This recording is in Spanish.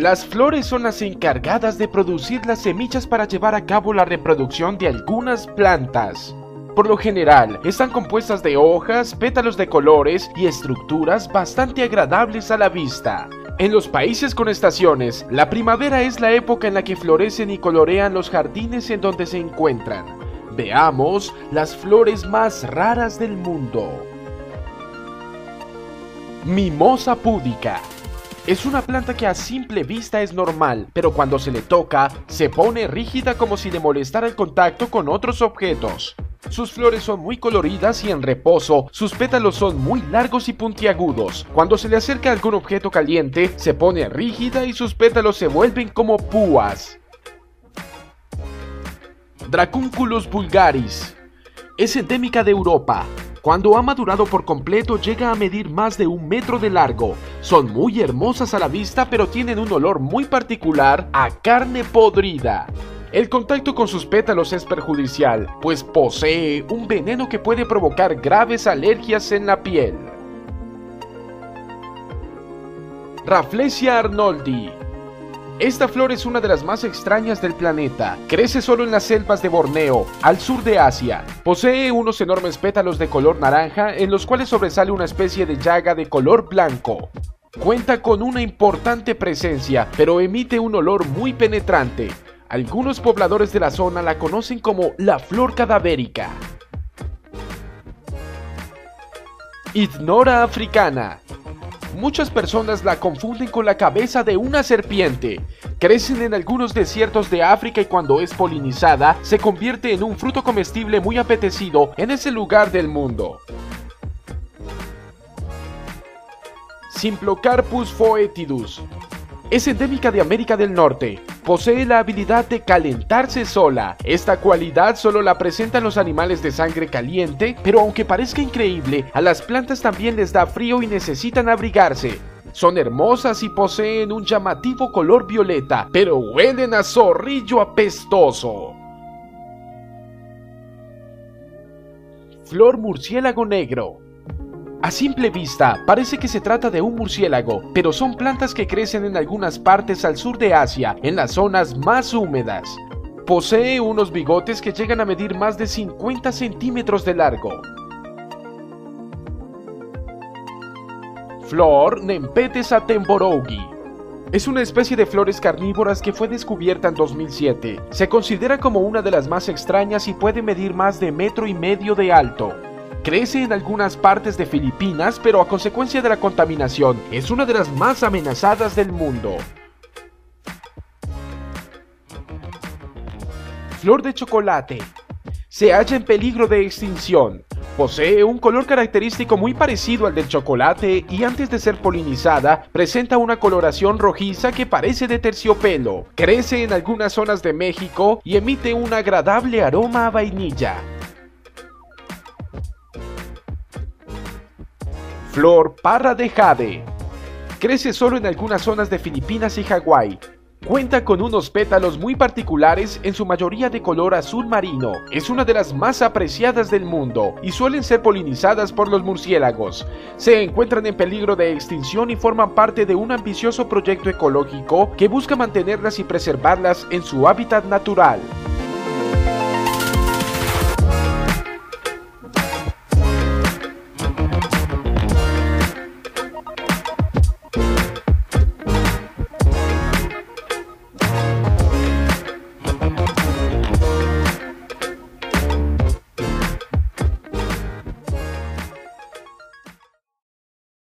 Las flores son las encargadas de producir las semillas para llevar a cabo la reproducción de algunas plantas. Por lo general, están compuestas de hojas, pétalos de colores y estructuras bastante agradables a la vista. En los países con estaciones, la primavera es la época en la que florecen y colorean los jardines en donde se encuentran. Veamos las flores más raras del mundo. Mimosa pudica. Es una planta que a simple vista es normal, pero cuando se le toca, se pone rígida como si le molestara el contacto con otros objetos. Sus flores son muy coloridas y en reposo, sus pétalos son muy largos y puntiagudos. Cuando se le acerca algún objeto caliente, se pone rígida y sus pétalos se vuelven como púas. Dracunculus vulgaris. Es endémica de Europa. Cuando ha madurado por completo llega a medir más de 1 metro de largo. Son muy hermosas a la vista, pero tienen un olor muy particular a carne podrida. El contacto con sus pétalos es perjudicial, pues posee un veneno que puede provocar graves alergias en la piel. Rafflesia arnoldi. Esta flor es una de las más extrañas del planeta. Crece solo en las selvas de Borneo, al sur de Asia. Posee unos enormes pétalos de color naranja en los cuales sobresale una especie de llaga de color blanco. Cuenta con una importante presencia, pero emite un olor muy penetrante. Algunos pobladores de la zona la conocen como la flor cadavérica. Hydnora africana. Muchas personas la confunden con la cabeza de una serpiente. Crecen en algunos desiertos de África y cuando es polinizada, se convierte en un fruto comestible muy apetecido en ese lugar del mundo. Simplocarpus foetidus. Es endémica de América del Norte. Posee la habilidad de calentarse sola. Esta cualidad solo la presentan los animales de sangre caliente, pero aunque parezca increíble, a las plantas también les da frío y necesitan abrigarse. Son hermosas y poseen un llamativo color violeta, pero huelen a zorrillo apestoso. Flor murciélago negro. A simple vista, parece que se trata de un murciélago, pero son plantas que crecen en algunas partes al sur de Asia, en las zonas más húmedas. Posee unos bigotes que llegan a medir más de 50 centímetros de largo. Flor Nepenthes attenboroughii. Es una especie de flores carnívoras que fue descubierta en 2007. Se considera como una de las más extrañas y puede medir más de 1,5 metros de alto. Crece en algunas partes de Filipinas, pero a consecuencia de la contaminación, es una de las más amenazadas del mundo. Flor de chocolate. Se halla en peligro de extinción. Posee un color característico muy parecido al del chocolate y antes de ser polinizada, presenta una coloración rojiza que parece de terciopelo. Crece en algunas zonas de México y emite un agradable aroma a vainilla. Flor parra de jade. Crece solo en algunas zonas de Filipinas y Hawái. Cuenta con unos pétalos muy particulares, en su mayoría de color azul marino. Es una de las más apreciadas del mundo y suelen ser polinizadas por los murciélagos. Se encuentran en peligro de extinción y forman parte de un ambicioso proyecto ecológico que busca mantenerlas y preservarlas en su hábitat natural.